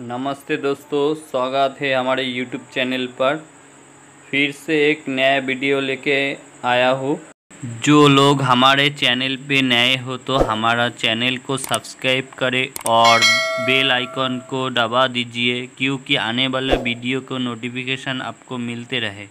नमस्ते दोस्तों, स्वागत है हमारे YouTube चैनल पर। फिर से एक नया वीडियो लेके आया हूँ। जो लोग हमारे चैनल पे नए हो तो हमारा चैनल को सब्सक्राइब करें और बेल आइकन को दबा दीजिए, क्योंकि आने वाले वीडियो को नोटिफिकेशन आपको मिलते रहे।